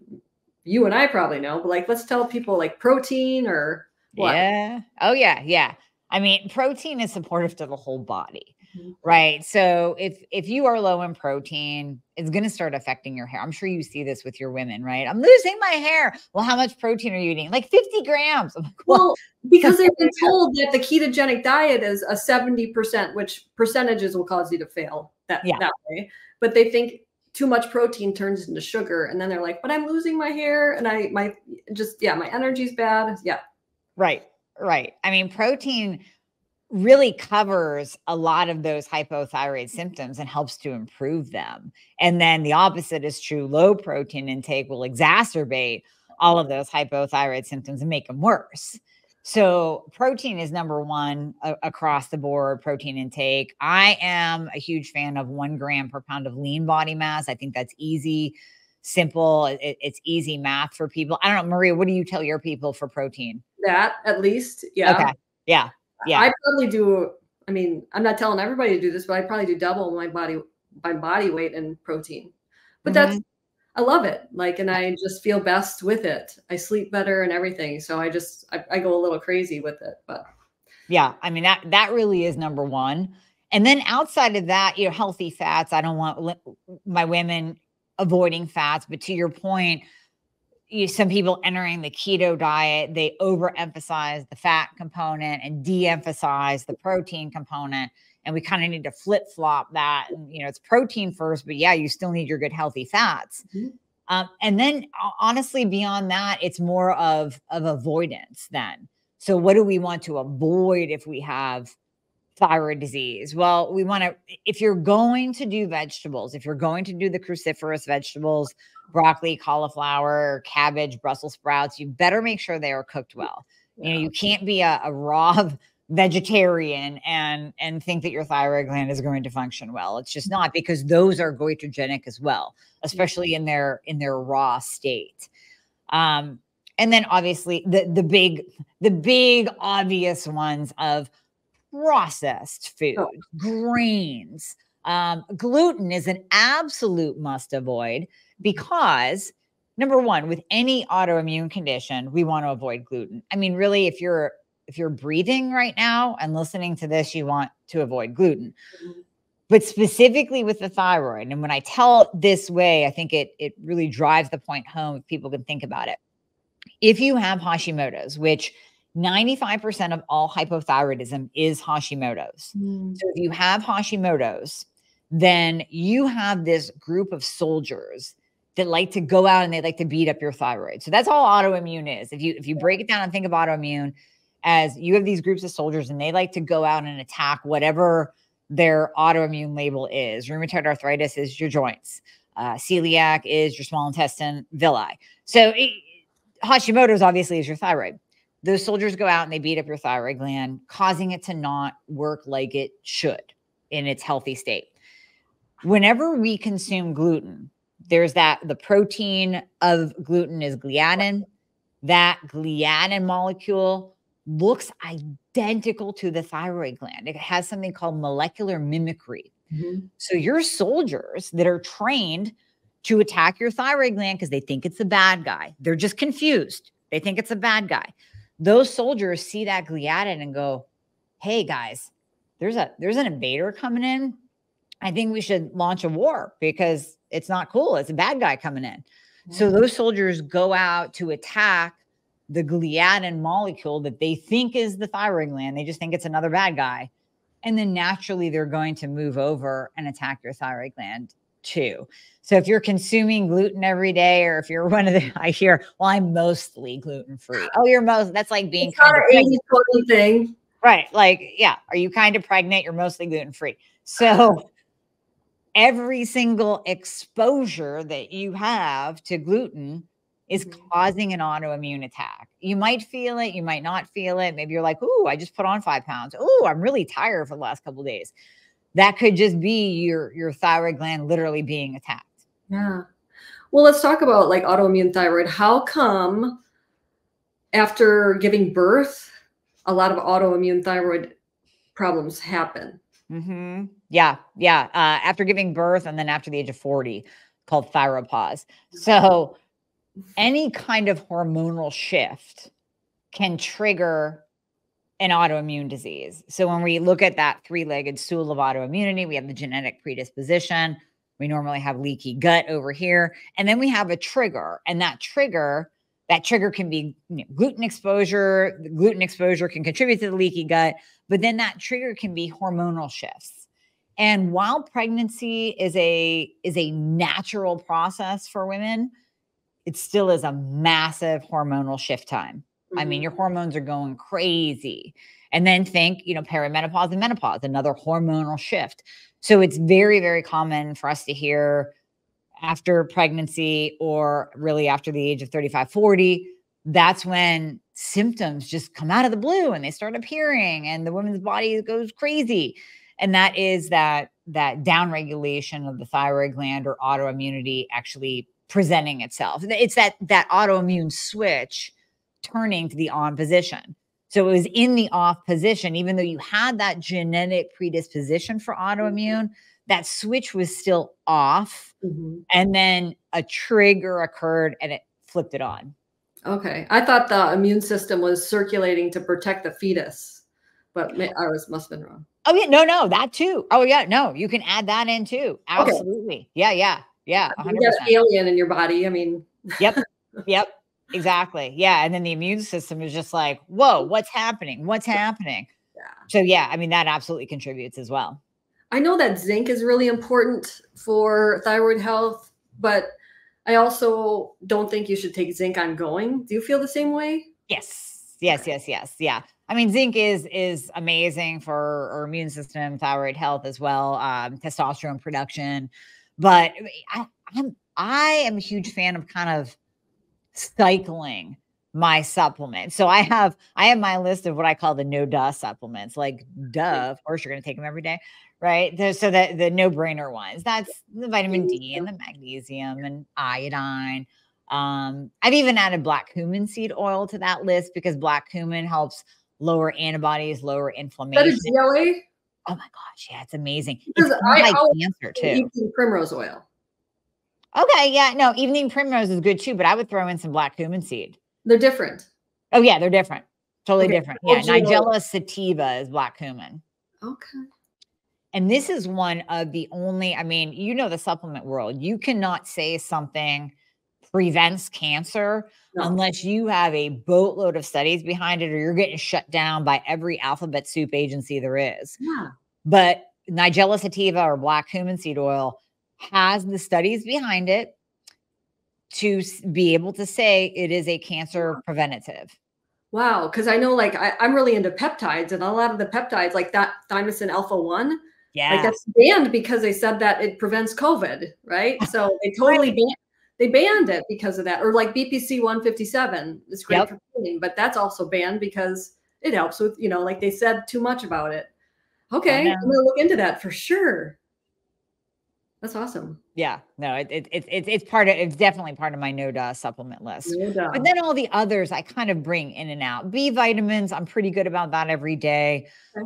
you and I probably know, but like, let's tell people like protein or what? Yeah. Oh yeah. Yeah. I mean, protein is supportive to the whole body, right? So if you are low in protein, it's going to start affecting your hair. I'm sure you see this with your women, right? I'm losing my hair. Well, how much protein are you eating? Like 50 grams. I'm like, well, because they've been told that the ketogenic diet is a 70%, which percentages will cause you to fail that way. But they think too much protein turns into sugar. And then they're like, but I'm losing my hair. And my energy's bad. Yeah. Right. I mean, protein really covers a lot of those hypothyroid symptoms and helps to improve them. And then the opposite is true. Low protein intake will exacerbate all of those hypothyroid symptoms and make them worse. So protein is number one across the board, protein intake. I am a huge fan of 1 gram per pound of lean body mass. I think that's easy, simple. It's easy math for people. I don't know, Maria, what do you tell your people for protein? That at least. Yeah. Okay. Yeah. I probably do. I mean, I'm not telling everybody to do this, but I probably do double my body weight in protein, but I love it. Like, and I just feel best with it. I sleep better and everything. So I go a little crazy with it, but yeah, I mean, that really is number one. And then outside of that, you know, healthy fats, I don't want my women avoiding fats, but to your point, some people entering the keto diet, they overemphasize the fat component and de-emphasize the protein component. And we kind of need to flip-flop that. And, you know, it's protein first, but yeah, you still need your good healthy fats. And then honestly, beyond that, it's more of avoidance then. So what do we want to avoid if we have thyroid disease? Well, we want to, if you're going to do vegetables, if you're going to do the cruciferous vegetables, broccoli, cauliflower, cabbage, Brussels sprouts, you better make sure they are cooked well. You know, you can't be a raw vegetarian and think that your thyroid gland is going to function well. It's just not, because those are goitrogenic as well, especially in their raw state. And then obviously the big obvious ones of processed food, grains. Gluten is an absolute must avoid because, number one, with any autoimmune condition, we want to avoid gluten. I mean, really, if you're breathing right now and listening to this, you want to avoid gluten. But specifically with the thyroid, and when I tell it this way, I think it really drives the point home if people can think about it. If you have Hashimoto's, which 95% of all hypothyroidism is Hashimoto's. Mm. So if you have Hashimoto's, then you have this group of soldiers that like to go out and they like to beat up your thyroid. So that's all autoimmune is. If you break it down and think of autoimmune as you have these groups of soldiers and they like to go out and attack whatever their autoimmune label is. Rheumatoid arthritis is your joints. Celiac is your small intestine villi. So Hashimoto's obviously is your thyroid. Those soldiers go out and they beat up your thyroid gland, causing it to not work like it should in its healthy state. Whenever we consume gluten, there's the protein of gluten is gliadin. That gliadin molecule looks identical to the thyroid gland. It has something called molecular mimicry. Mm-hmm. So your soldiers that are trained to attack your thyroid gland because they think it's the bad guy. They're just confused. They think it's a bad guy. Those soldiers see that gliadin and go, hey guys, there's an invader coming in. I think we should launch a war because it's not cool. It's a bad guy coming in. Mm-hmm. So those soldiers go out to attack the gliadin molecule that they think is the thyroid gland. They just think it's another bad guy. And then naturally they're going to move over and attack your thyroid gland too. So if you're consuming gluten every day, or if you're one of the, I hear, well, I'm mostly gluten free. Oh, you're most, that's like being kind of pregnant. Thing. Right. Like, yeah. Are you kind of pregnant? You're mostly gluten free. So every single exposure that you have to gluten is causing an autoimmune attack. You might feel it. You might not feel it. Maybe you're like, ooh, I just put on 5 pounds. Ooh, I'm really tired for the last couple of days. That could just be your thyroid gland literally being attacked. Yeah. Well, let's talk about like autoimmune thyroid. How come after giving birth, a lot of autoimmune thyroid problems happen? Mm-hmm. Yeah. Yeah. After giving birth and then after the age of 40, called thyropause. So any kind of hormonal shift can trigger an autoimmune disease. So when we look at that three-legged stool of autoimmunity, we have the genetic predisposition. We normally have leaky gut over here. And then we have a trigger. And that trigger can be gluten exposure. The gluten exposure can contribute to the leaky gut. But then that trigger can be hormonal shifts. And while pregnancy is a natural process for women, it still is a massive hormonal shift time. Mm-hmm. I mean, your hormones are going crazy. And then think, perimenopause and menopause, another hormonal shift. So it's very, very common for us to hear after pregnancy or really after the age of 35, 40, that's when symptoms just come out of the blue and they start appearing and the woman's body goes crazy. And that is that downregulation of the thyroid gland or autoimmunity actually presenting itself. It's that autoimmune switch turning to the on position. So it was in the off position, even though you had that genetic predisposition for autoimmune, that switch was still off. Mm-hmm. And then a trigger occurred and it flipped it on. Okay. I thought the immune system was circulating to protect the fetus, but must have been wrong. Oh yeah. No, that too. Oh yeah. No, you can add that in too. Absolutely. Okay. Yeah. Yeah. Yeah. 100%. You got alien in your body. I mean, yep. Yep. Exactly. Yeah. And then the immune system is just like, whoa, what's happening? What's happening? Yeah. So yeah, I mean, that absolutely contributes as well. I know that zinc is really important for thyroid health, but I also don't think you should take zinc ongoing. Do you feel the same way? Yes. Yes. Yes. Yes. Yeah. I mean, zinc is amazing for our immune system, thyroid health as well, testosterone production. But I am a huge fan of kind of cycling my supplements. So I have my list of what I call the no-duh supplements, like Dove. Of course, you're going to take them every day, right? So that the no-brainer ones. That's the vitamin D and the magnesium and iodine. I've even added black cumin seed oil to that list because black cumin helps lower antibodies, lower inflammation. Is that a GLA? Oh my gosh. Yeah. It's amazing. It's anti-cancer too. Evening primrose oil. Okay. Yeah. No, evening primrose is good too, but I would throw in some black cumin seed. They're different. Oh yeah. They're different. Totally different. Yeah. Nigella sativa is black cumin. Okay. And this is one of the only, I mean, the supplement world, you cannot say something prevents cancer unless you have a boatload of studies behind it, or you're getting shut down by every alphabet soup agency there is. Yeah. But Nigella sativa, or black cumin seed oil, has the studies behind it to be able to say it is a cancer preventative. Wow. Cause I know, like, I'm really into peptides, and a lot of the peptides, like that thymosin alpha 1, like that's banned because they said that it prevents COVID, right? So they totally banned it because of that. Or like BPC 157 is great for pain, but that's also banned because it helps with, you know, like they said too much about it. Okay. I'm going to look into that for sure. That's awesome. Yeah, no, it's definitely part of my no-duh supplement list. No-duh. But then all the others I kind of bring in and out. B vitamins, I'm pretty good about that every day. Okay.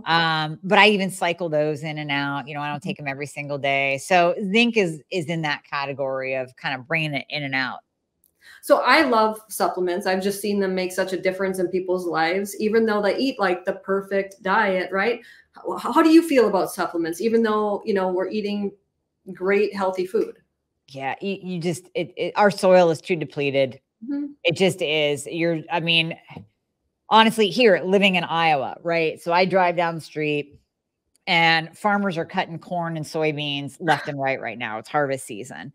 But I even cycle those in and out. You know, I don't take them every single day. So zinc is in that category of kind of bringing it in and out. So I love supplements. I've just seen them make such a difference in people's lives, even though they eat like the perfect diet, right? How do you feel about supplements, even though, you know, we're eating great healthy food? Yeah, you just, our soil is too depleted. It just is. I mean, honestly, here living in Iowa, right? So I drive down the street and farmers are cutting corn and soybeans left and right now. It's harvest season.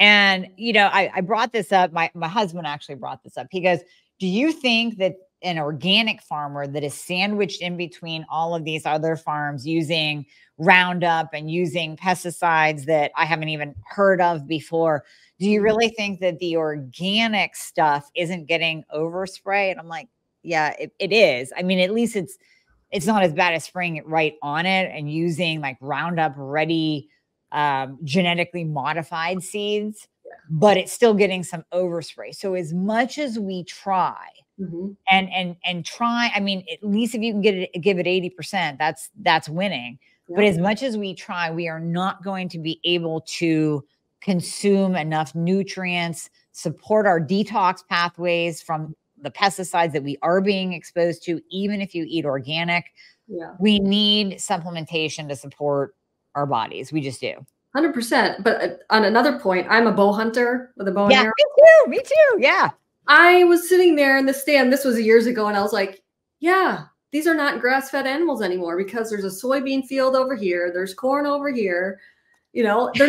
And, you know, I brought this up. My husband actually brought this up. He goes, do you think that an organic farmer that is sandwiched in between all of these other farms using Roundup and using pesticides that I haven't even heard of before, do you really think that the organic stuff isn't getting overspray? And I'm like, yeah, it is. I mean, at least it's not as bad as spraying it right on it and using like Roundup ready, genetically modified seeds, but it's still getting some overspray. So as much as we try, and try, I mean, at least if you can get it, give it 80%, that's winning. But as much as we try, we are not going to be able to consume enough nutrients, support our detox pathways from the pesticides that we are being exposed to, even if you eat organic. We need supplementation to support our bodies. We just do. 100%. But on another point, I'm a bow hunter with a bow and arrow. Me too. Yeah. I was sitting there in the stand, this was years ago, and I was like, yeah, these are not grass-fed animals anymore because there's a soybean field over here, there's corn over here. You know, they're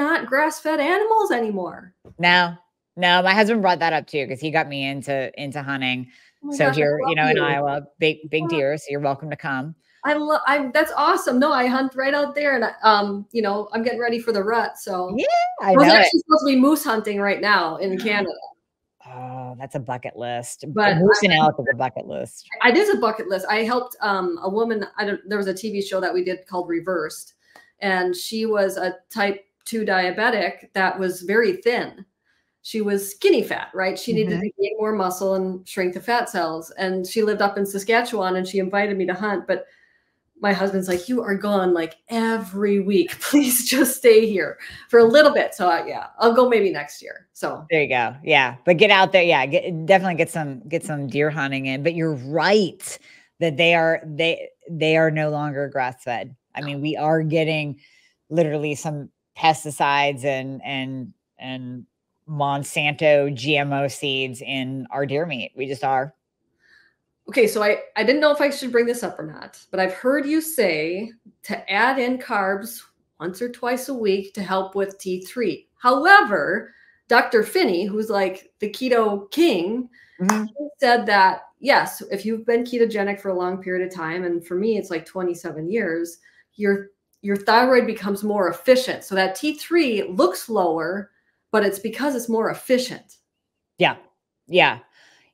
not grass-fed animals anymore. No, my husband brought that up too because he got me into hunting. Oh so gosh, here, you know, in Iowa, big deer, so you're welcome to come. I that's awesome. No, I hunt right out there, and you know, I'm getting ready for the rut. So yeah, I was actually supposed to be moose hunting right now in Canada. Oh, that's a bucket list. But moose and elk is a bucket list. It is a bucket list. I helped a woman. There was a TV show that we did called Reversed, and she was a type 2 diabetic that was very thin. She was skinny fat, right? She needed to gain more muscle and shrink the fat cells. And she lived up in Saskatchewan, and she invited me to hunt. But my husband's like, you are gone like every week. Please just stay here for a little bit. So yeah, I'll go maybe next year. So there you go. Yeah. But get out there. Yeah. Definitely get some deer hunting in, but you're right that they are no longer grass fed. I mean, we are getting literally some pesticides and Monsanto GMO seeds in our deer meat. We just are. Okay, so I didn't know if I should bring this up or not, but I've heard you say to add in carbs once or twice a week to help with T3. However, Dr. Finney, who's like the keto king, said that, yes, if you've been ketogenic for a long period of time, and for me, it's like 27 years, your thyroid becomes more efficient. So that T3 looks lower, but it's because it's more efficient. Yeah, yeah.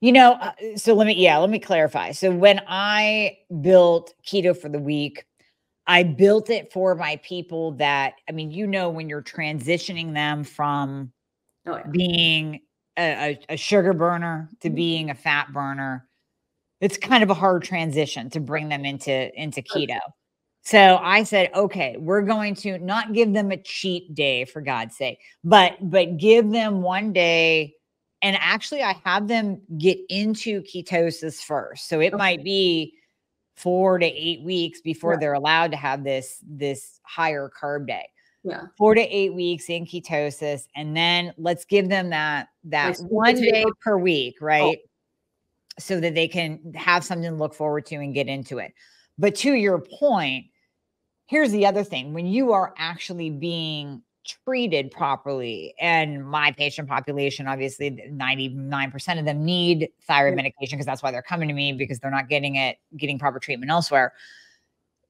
You know, so let me clarify. So when I built Keto for the Week, I built it for my people that, I mean, you know, when you're transitioning them from being a sugar burner to being a fat burner, it's kind of a hard transition to bring them into keto. So I said, okay, we're going to not give them a cheat day for God's sake, but give them one day. And actually, I have them get into ketosis first. So it might be 4 to 8 weeks before they're allowed to have this higher carb day. Yeah. 4 to 8 weeks in ketosis. And then let's give them that one day per week, right? Oh. So that they can have something to look forward to and get into it. But to your point, here's the other thing. When you are actually being treated properly, and my patient population, obviously 99% of them need thyroid medication, because that's why they're coming to me, because they're not getting proper treatment elsewhere.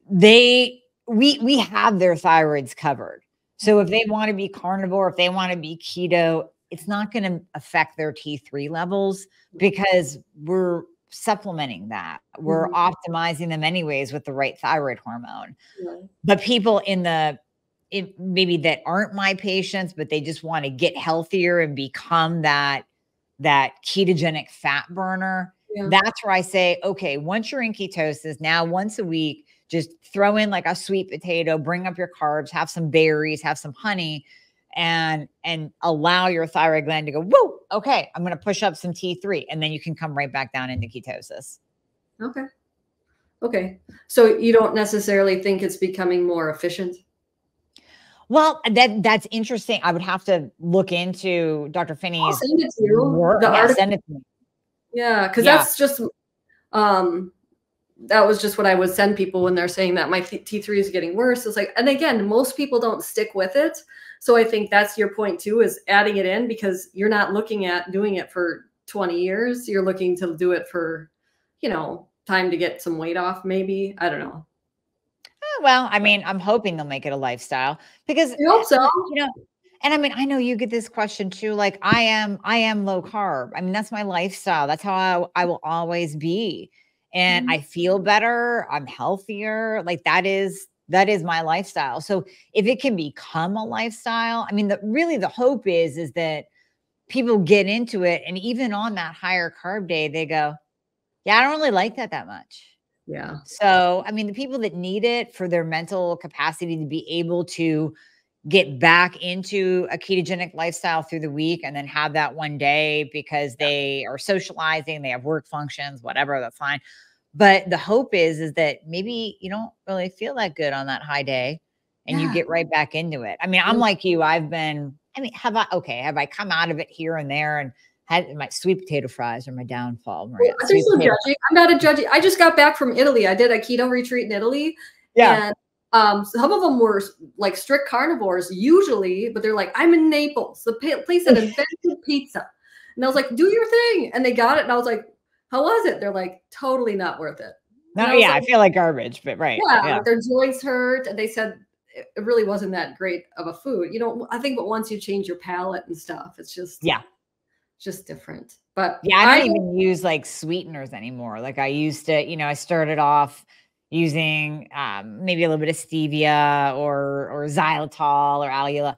We have their thyroids covered. So if they want to be carnivore, if they want to be keto, it's not going to affect their T3 levels, because we're supplementing that. We're optimizing them anyways with the right thyroid hormone. But people maybe that aren't my patients, but they just want to get healthier and become that ketogenic fat burner. Yeah. That's where I say, okay, once you're in ketosis, now once a week, just throw in like a sweet potato, bring up your carbs, have some berries, have some honey, and allow your thyroid gland to go, whoa, okay, I'm going to push up some T3. And then you can come right back down into ketosis. Okay. Okay. So you don't necessarily think it's becoming more efficient? Well, that's interesting. I would have to look into Dr. Finney's work. Yeah, because that's just that was just what I would send people when they're saying that my T3 is getting worse. It's like, and again, most people don't stick with it. So I think that's your point too, is adding it in, because you're not looking at doing it for 20 years. You're looking to do it for, you know, time to get some weight off, maybe. I don't know. Well, I mean, I'm hoping they'll make it a lifestyle, because I hope so. You know, and I mean, I know you get this question too. Like I am low carb. I mean, that's my lifestyle. That's how I will always be. And I feel better. I'm healthier. Like that is my lifestyle. So if it can become a lifestyle, I mean, really the hope is that people get into it. And even on that higher carb day, they go, yeah, I don't really like that much. Yeah. So, I mean, the people that need it for their mental capacity to be able to get back into a ketogenic lifestyle through the week and then have that one day because they are socializing, they have work functions, whatever, that's fine. But the hope is that maybe you don't really feel that good on that high day and you get right back into it. I mean, I'm like you, have I come out of it here and there, and my sweet potato fries are my downfall, Maria. Well, so judgy. I'm not a judgy. I just got back from Italy. I did a keto retreat in Italy. Yeah. And some of them were like strict carnivores usually, but they're like, I'm in Naples, the place that invented pizza. And I was like, do your thing. And they got it. And I was like, how was it? They're like, totally not worth it. No, I I feel like garbage, but right. Yeah, yeah. Like their joints hurt. And they said it really wasn't that great of a food. You know, I think, but once you change your palate and stuff, it's just. Yeah. Just different. But yeah, I don't even use like sweeteners anymore. Like I used to, you know, I started off using maybe a little bit of stevia or xylitol or allula.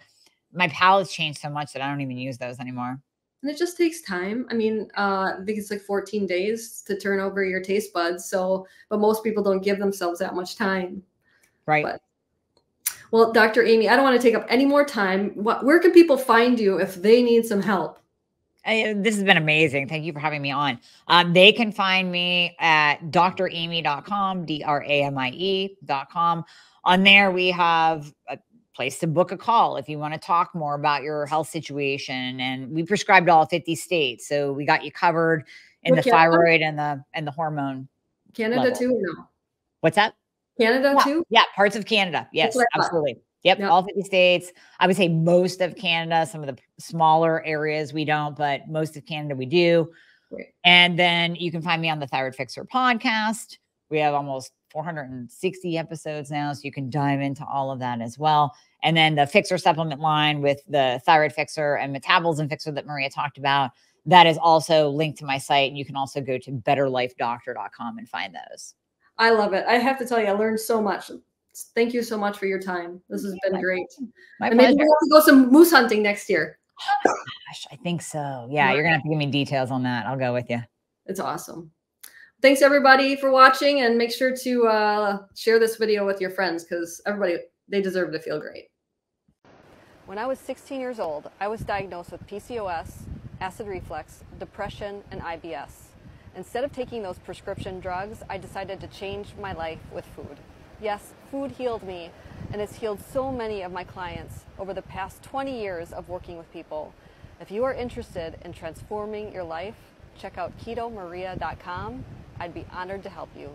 My palate's changed so much that I don't even use those anymore. And it just takes time. I mean, I think it's like 14 days to turn over your taste buds. So, but most people don't give themselves that much time. Right. But, well, Dr. Amy, I don't want to take up any more time. Where can people find you if they need some help? This has been amazing. Thank you for having me on. They can find me at DrAmie.com, DrAmie.com. On there, we have a place to book a call if you want to talk more about your health situation. And we prescribed all 50 states. So we got you covered in the thyroid and the hormone. Canada too, no. What's that? Canada too? Yeah, parts of Canada. Yes, absolutely. Yep. All 50 states. I would say most of Canada, some of the smaller areas we don't, but most of Canada we do. Great. And then you can find me on the Thyroid Fixer podcast. We have almost 460 episodes now, so you can dive into all of that as well. And then the Fixer supplement line with the Thyroid Fixer and Metabolism Fixer that Maria talked about, that is also linked to my site. And you can also go to betterlifedoctor.com and find those. I love it. I have to tell you, I learned so much. Thank you so much for your time. This has been great. And maybe we'll have to go some moose hunting next year. Oh, gosh, I think so. Yeah, you're going to have to give me details on that. I'll go with you. It's awesome. Thanks, everybody, for watching. And make sure to share this video with your friends, because everybody, they deserve to feel great. When I was 16 years old, I was diagnosed with PCOS, acid reflux, depression, and IBS. Instead of taking those prescription drugs, I decided to change my life with food. Yes, food healed me and has healed so many of my clients over the past 20 years of working with people. If you are interested in transforming your life, check out KetoMaria.com. I'd be honored to help you.